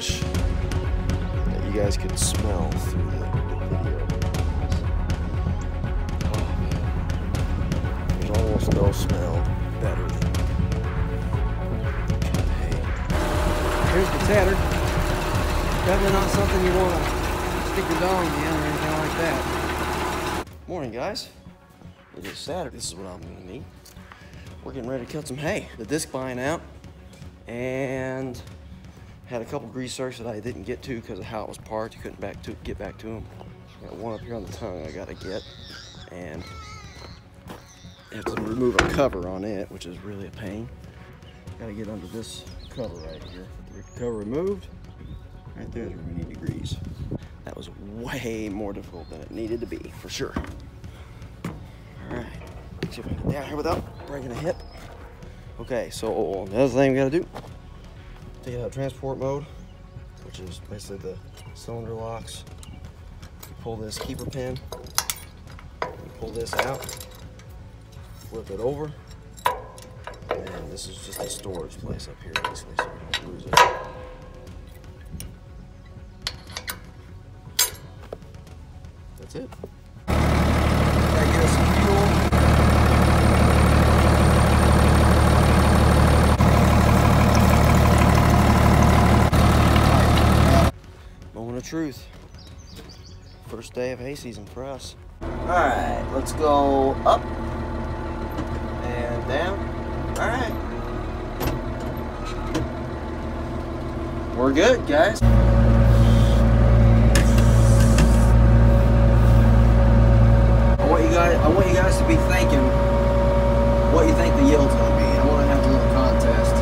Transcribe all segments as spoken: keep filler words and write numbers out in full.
fish that you guys could smell through the, the video. Oh man, there's almost no smell better than hay. Here's the tatter. Definitely not something you want to stick your dog in or anything like that. Morning, guys. It is Saturday. This is what I'm gonna need. We're getting ready to cut some hay. The disc buying out, and had a couple grease circs that I didn't get to because of how it was parked. Couldn't back to get back to them. Got one up here on the tongue I gotta get, and have to remove a cover on it, which is really a pain. Gotta get under this cover right here. Get the cover removed. Right there's where we need to grease. That was way more difficult than it needed to be, for sure. All right, see if I can get down here without breaking a hip. Okay, so the other thing we gotta do, take it out of transport mode, which is basically the cylinder locks. You pull this keeper pin, you pull this out, flip it over, and this is just a storage place up here, basically, so we don't lose it. That's it. That gives us some fuel. Truth. First day of hay season for us. Alright, let's go up and down. Alright. We're good, guys. I want you guys I want you guys to be thinking what you think the yield's gonna be. I wanna have a little contest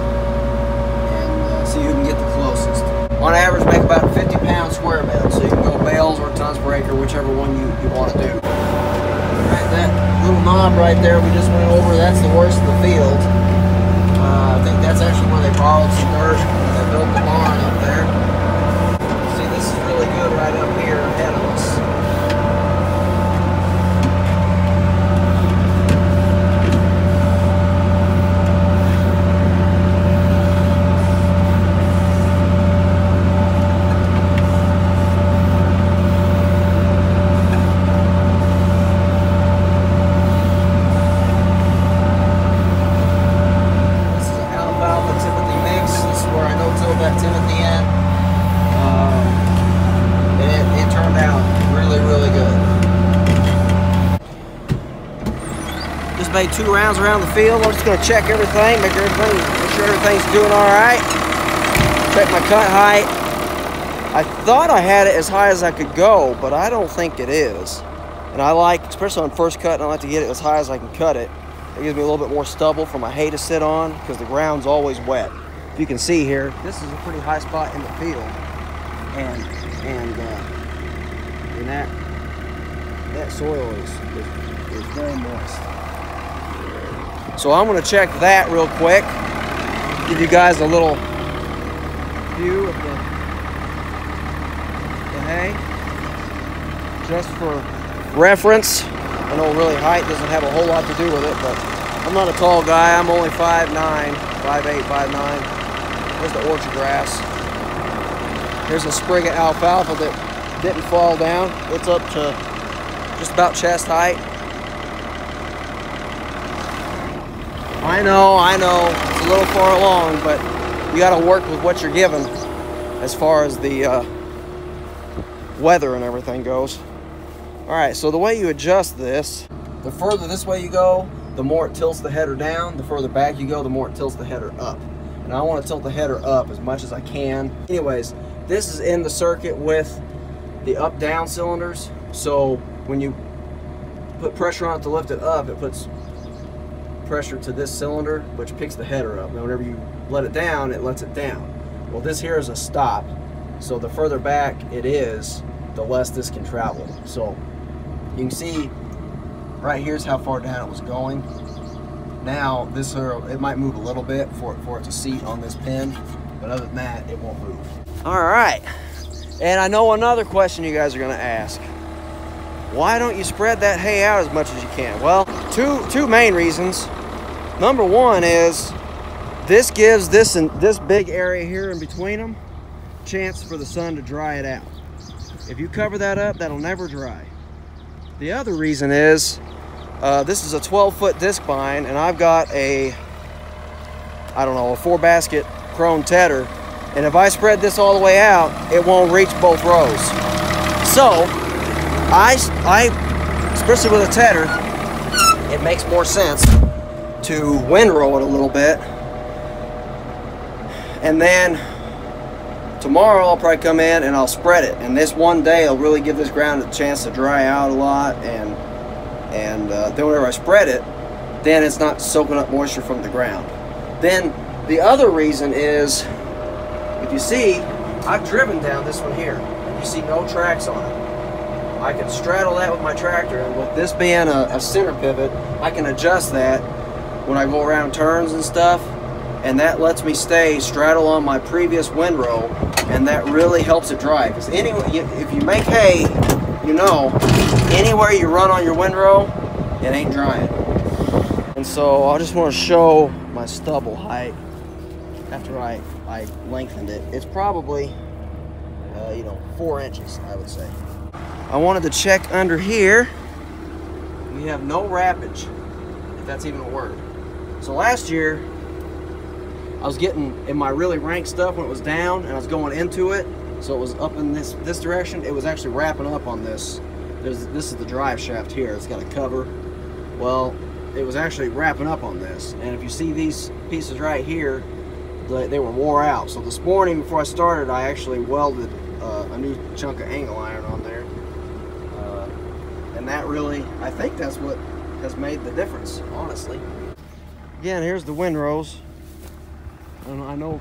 and uh, see who can get the closest. On average, make about fifty pound square bales, so you can go bales or tons per acre, whichever one you, you want to do. Right, that little knob right there we just went over, that's the worst of the field. Uh, I think that's actually where they borrowed some dirt when they built the barn up there. See, this is really good right up here ahead of us. Made two rounds around the field. I'm just going to check everything, make everything, make sure everything's doing all right. Check my cut height. I thought I had it as high as I could go, but I don't think it is. And I like, especially on first cut, I like to get it as high as I can cut it. It gives me a little bit more stubble for my hay to sit on because the ground's always wet. If you can see here, this is a pretty high spot in the field, and and uh, and that that soil is is, is very moist. So I'm going to check that real quick, give you guys a little view of the, the hay, just for reference. I know really height doesn't have a whole lot to do with it, but I'm not a tall guy. I'm only five nine, five eight, five nine. There's the orchard grass. Here's a sprig of alfalfa that didn't fall down. It's up to just about chest height. I know, I know, it's a little far along, but you got to work with what you're given as far as the uh, weather and everything goes. All right, so the way you adjust this, the further this way you go, the more it tilts the header down. The further back you go, the more it tilts the header up. And I want to tilt the header up as much as I can. Anyways, this is in the circuit with the up-down cylinders. So when you put pressure on it to lift it up, it puts pressure to this cylinder, which picks the header up. Now whenever you let it down, it lets it down. Well, this here is a stop, so the further back it is, the less this can travel. So you can see right here's how far down it was going. Now this here, it might move a little bit for, for it to seat on this pin, but other than that, it won't move. All right, and I know another question you guys are going to ask: why don't you spread that hay out as much as you can? Well, two two main reasons. Number one is this gives this and this big area here in between them chance for the sun to dry it out. If you cover that up, that'll never dry. The other reason is uh, this is a twelve foot disc vine, and I've got a, I don't know, a four basket Krone tedder. And if I spread this all the way out, it won't reach both rows. So I, I especially with a tedder, it makes more sense to windrow it a little bit. And then tomorrow I'll probably come in and I'll spread it. And this one day will really give this ground a chance to dry out a lot. And, and uh, then whenever I spread it, then it's not soaking up moisture from the ground. Then the other reason is, if you see, I've driven down this one here. You see no tracks on it. I can straddle that with my tractor, and with this being a, a center pivot, I can adjust that when I go around turns and stuff, and that lets me stay straddle on my previous windrow, and that really helps it dry. Because anyway, if you make hay, you know, anywhere you run on your windrow, it ain't drying. And so I just want to show my stubble height after I, I lengthened it. It's probably, uh, you know, four inches, I would say. I wanted to check under here. We have no wrappage, if that's even a word. So last year, I was getting in my really rank stuff when it was down, and I was going into it, so it was up in this this direction. It was actually wrapping up on this. There's, this is the drive shaft here. It's got a cover. Well, it was actually wrapping up on this. And if you see these pieces right here, they, they were wore out. So this morning before I started, I actually welded uh, a new chunk of angle iron on there. And that really, I think that's what has made the difference, honestly. Again, here's the windrows. And I know.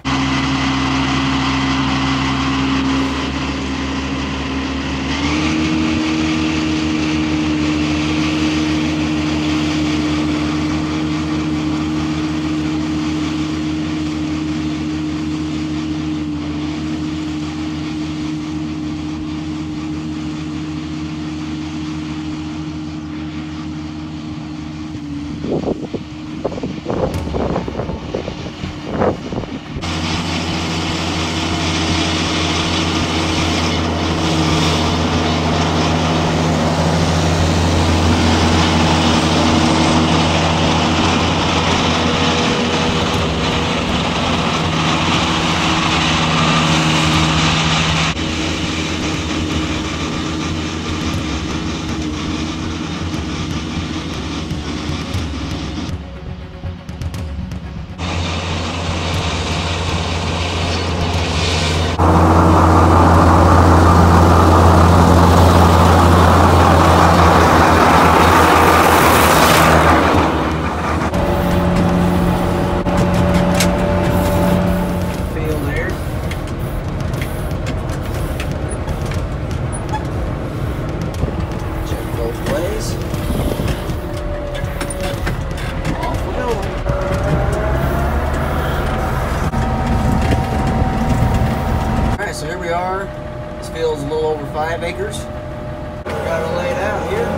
Acres. Got it laid out here.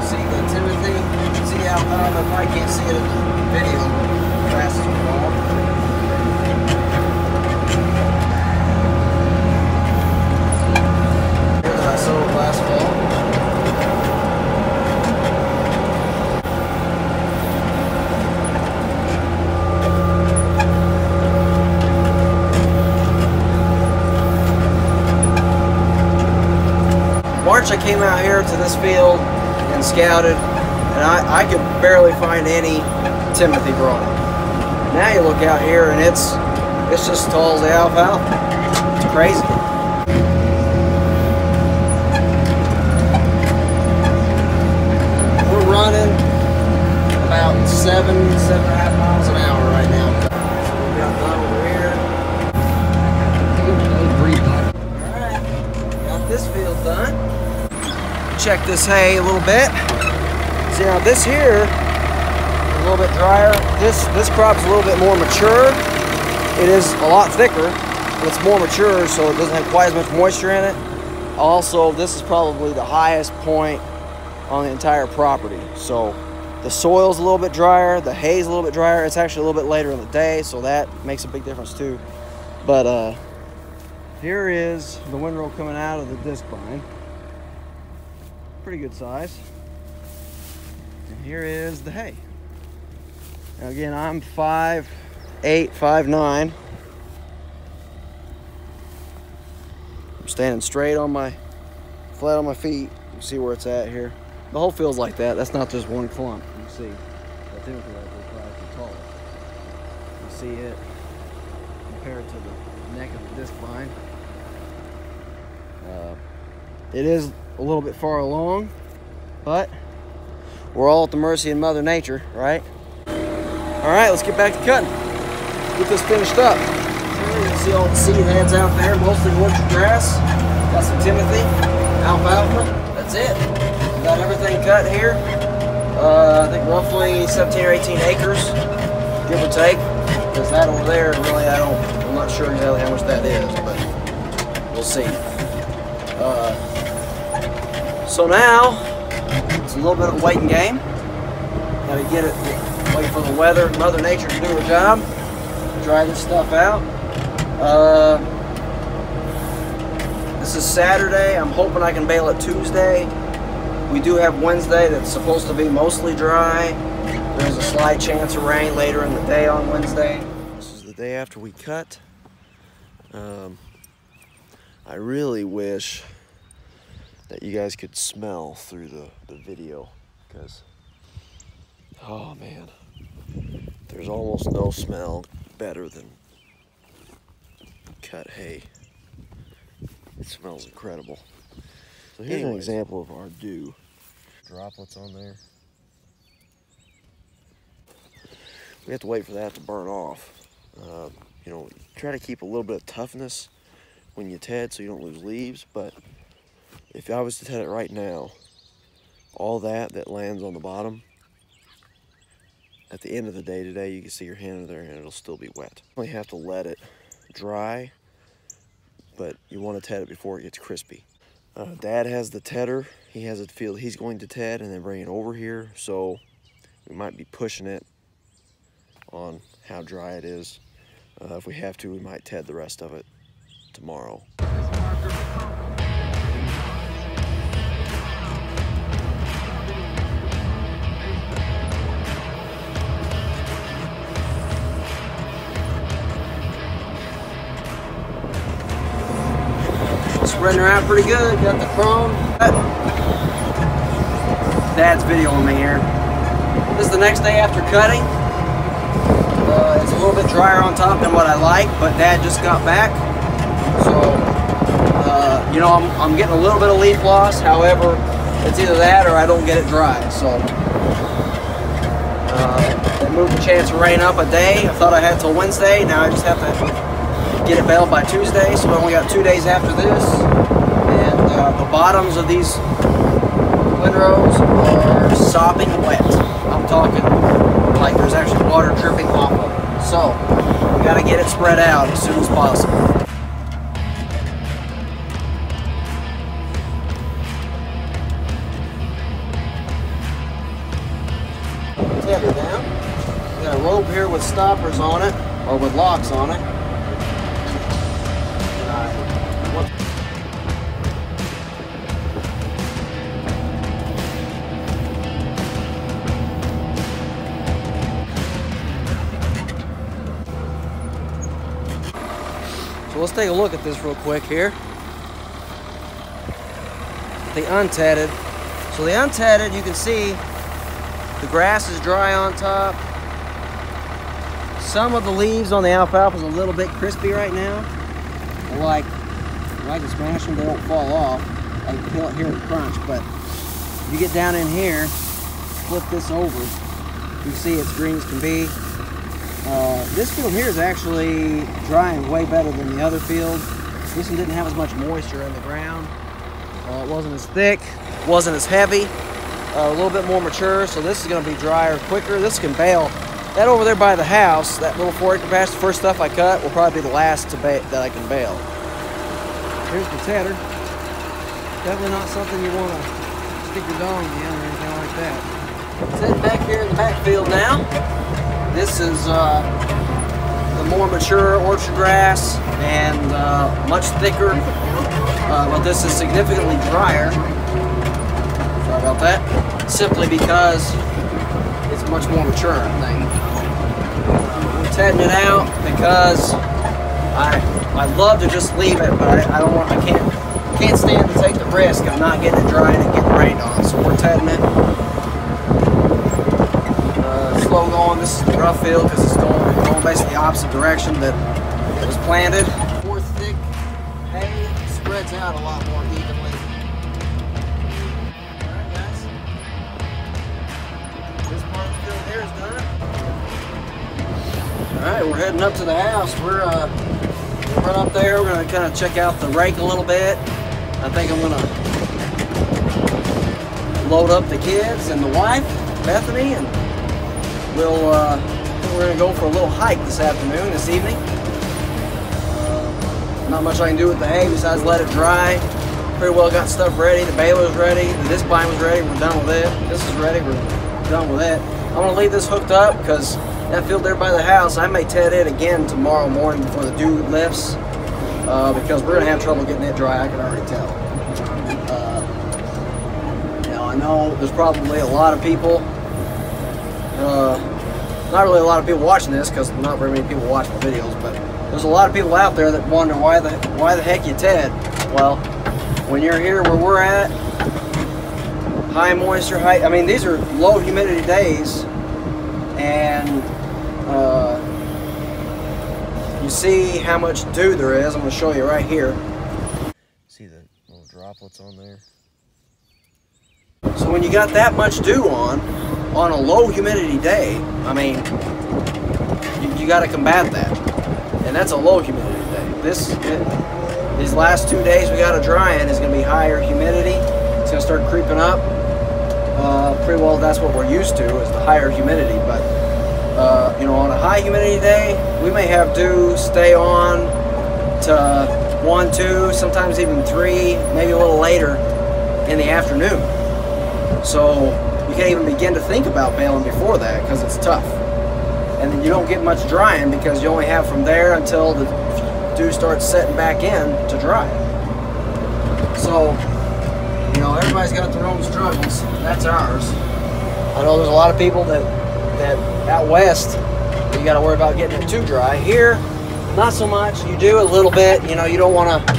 See the timothy. See how I don't know if I can't see it in the video. Grass is involved. Here's my solar glass wall. I came out here to this field and scouted, and I, I could barely find any timothy growing. Now you look out here and it's it's just as tall as the alfalfa. It's crazy. We're running about seven, seven and a half miles an hour right now. We've got that over here. Alright, got this field done. Check this hay a little bit. See, now this here is a little bit drier. This this crop's a little bit more mature. It is a lot thicker, but it's more mature, so it doesn't have quite as much moisture in it. Also, this is probably the highest point on the entire property. So the soil's a little bit drier, the hay's a little bit drier. It's actually a little bit later in the day, so that makes a big difference too. But uh, Here is the windrow coming out of the disc bind. Pretty good size. And here is the hay. Now again, I'm five, eight, five, nine. I'm standing straight on my, flat on my feet. You can see where it's at here. The whole field's like that. That's not just one clump. You can see that typically that's tall. You see it compared to the neck of the disc bind. Uh, it is a little bit far along, but we're all at the mercy of Mother Nature, right? All right, let's get back to cutting. Get this finished up. You can see all the seed heads out there, mostly orchard grass. Got some timothy, alfalfa. That's it. Got everything cut here. Uh, I think roughly seventeen or eighteen acres, give or take. Because that over there, really, I don't, I'm not sure exactly how much that is, but we'll see. Uh, so now, it's a little bit of a waiting game. Gotta get it, wait for the weather, Mother Nature to do her job. Dry this stuff out. Uh, this is Saturday. I'm hoping I can bale it Tuesday. We do have Wednesday that's supposed to be mostly dry. There's a slight chance of rain later in the day on Wednesday. This is the day after we cut. Um, I really wish that you guys could smell through the, the video because, oh man, there's almost no smell better than cut hay. It smells incredible. So here's Anyways. an example of our dew. Droplets on there. We have to wait for that to burn off. Um, you know, try to keep a little bit of toughness when you ted so you don't lose leaves, but if I was to ted it right now, all that that lands on the bottom, at the end of the day today, you can see your hand in there and it'll still be wet. You only have to let it dry, but you want to ted it before it gets crispy. Uh, Dad has the tedder. He has a field he's going to ted and then bring it over here. So we might be pushing it on how dry it is. Uh, if we have to, we might ted the rest of it tomorrow. Running around pretty good, got the Krone. Dad's videoing me here. This is the next day after cutting. Uh, it's a little bit drier on top than what I like, but Dad just got back. So, uh, you know, I'm, I'm getting a little bit of leaf loss. However, it's either that or I don't get it dry. So, uh, I moved the chance of rain up a day. I thought I had till Wednesday. Now I just have to get it baled by Tuesday, so we only got two days after this. And uh, the bottoms of these windrows are sopping wet. I'm talking like there's actually water dripping off of it. So we gotta get it spread out as soon as possible. Tether down. We got a rope here with stoppers on it, or with locks on it. So let's take a look at this real quick here. The untedded. So the untedded, you can see the grass is dry on top. Some of the leaves on the alfalfa is a little bit crispy right now. Like, like to smash them, they don't fall off. I can feel it here in the crunch, but if you get down in here, flip this over, you see it's green as can be. Uh, this field here is actually drying way better than the other field. This one didn't have as much moisture in the ground. Uh, it wasn't as thick, wasn't as heavy, uh, a little bit more mature, so this is going to be drier quicker. This can bale. That over there by the house, that little four acre patch, the first stuff I cut will probably be the last to ba that I can bale. Here's the tedder. Definitely not something you want to stick your dong in or anything like that. Sitting back here in the backfield now. This is uh, the more mature orchard grass. and uh, much thicker, uh, but this is significantly drier. Sorry about that. Simply because it's much more mature, I think. Uh, we're testing it out because I I'd love to just leave it, but I, I don't want. I can't can't stand to take the risk of not getting it dry and getting rained on. So we're testing it. Uh, slow going. This is the rough field because it's going going basically the opposite direction that it was planted. More thick hay spreads out a lot more evenly. Alright guys, this part of the field here is done. Alright, we're heading up to the house. We're uh, right up there. We're going to kind of check out the rake a little bit. I think I'm going to load up the kids and the wife, Bethany, and we'll uh, we're going to go for a little hike this afternoon, this evening. Not much I can do with the hay besides let it dry. Pretty well got stuff ready. The baler's ready. This vine was ready. We're done with it. This is ready. We're done with it. I'm going to leave this hooked up because that field there by the house, I may ted it again tomorrow morning before the dew lifts uh, because we're going to have trouble getting it dry. I can already tell. Uh, now, I know there's probably a lot of people, uh, not really a lot of people watching this because not very many people watch my videos, but there's a lot of people out there that wonder why the why the heck you ted. Well, when you're here where we're at, high moisture, high, I mean these are low humidity days, and uh, you see how much dew there is. I'm going to show you right here. See the little droplets on there. So when you got that much dew on on a low humidity day, I mean you, you got to combat that. And that's a low humidity day. This, it, these last two days we got a dry in is going to be higher humidity. It's going to start creeping up. Uh, pretty well, that's what we're used to is the higher humidity. But uh, you know, on a high humidity day, we may have dew stay on to one, two, sometimes even three, maybe a little later in the afternoon. So you can't even begin to think about baling before that because it's tough. And then you don't get much drying because you only have from there until the dew starts setting back in to dry. So, you know, everybody's got their own struggles. That's ours. I know there's a lot of people that, that out west, you got to worry about getting it too dry. Here, not so much. You do a little bit. You know, you don't want to...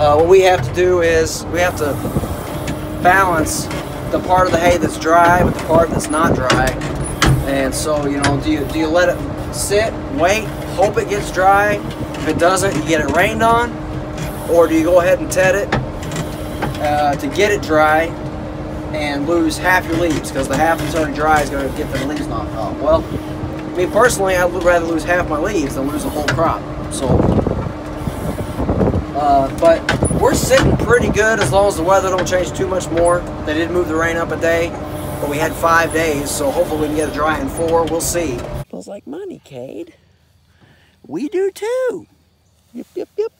Uh, what we have to do is we have to balance the part of the hay that's dry with the part that's not dry. And so, you know, do you, do you let it sit, wait, hope it gets dry? If it doesn't, you get it rained on? Or do you go ahead and ted it uh, to get it dry and lose half your leaves? Because the half that's already dry is going to get the leaves knocked off. Well, me personally, I would rather lose half my leaves than lose the whole crop. So, uh, but we're sitting pretty good as long as the weather don't change too much more. They did move the rain up a day. But we had five days, so hopefully we can get it dry in four. We'll see. Feels like money, Cade. We do too. Yep, yep, yep.